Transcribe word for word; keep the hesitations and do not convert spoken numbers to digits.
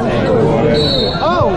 Oh!